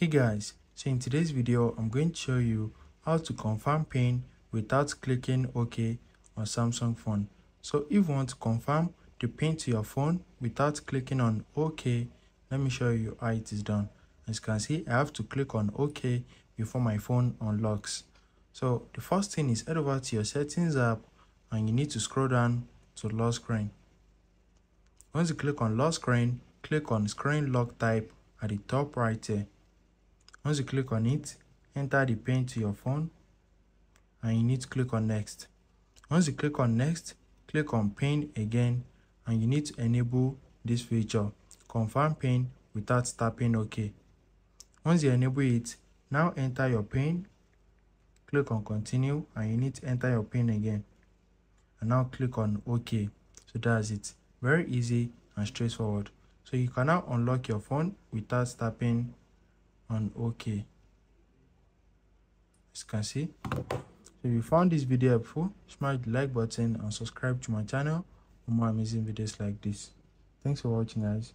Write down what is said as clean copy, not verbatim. Hey guys, so in today's video I'm going to show you how to confirm pin without clicking OK on Samsung phone. So if you want to confirm the pin to your phone without clicking on OK, let me show you how it is done. As you can see, I have to click on OK before my phone unlocks. So the first thing is head over to your settings app and you need to scroll down to lock screen. Once you click on lock screen, click on screen lock type at the top right here. Once you click on it, enter the pin to your phone and you need to click on next. Once you click on next, click on pin again and you need to enable this feature, confirm pin without tapping OK. Once you enable it, now enter your pin, click on continue and you need to enter your pin again and now click on OK. So that's it, very easy and straightforward. So you can now unlock your phone without tapping on OK. As you can see. So if you found this video helpful, smash the like button and subscribe to my channel for more amazing videos like this. Thanks for watching guys.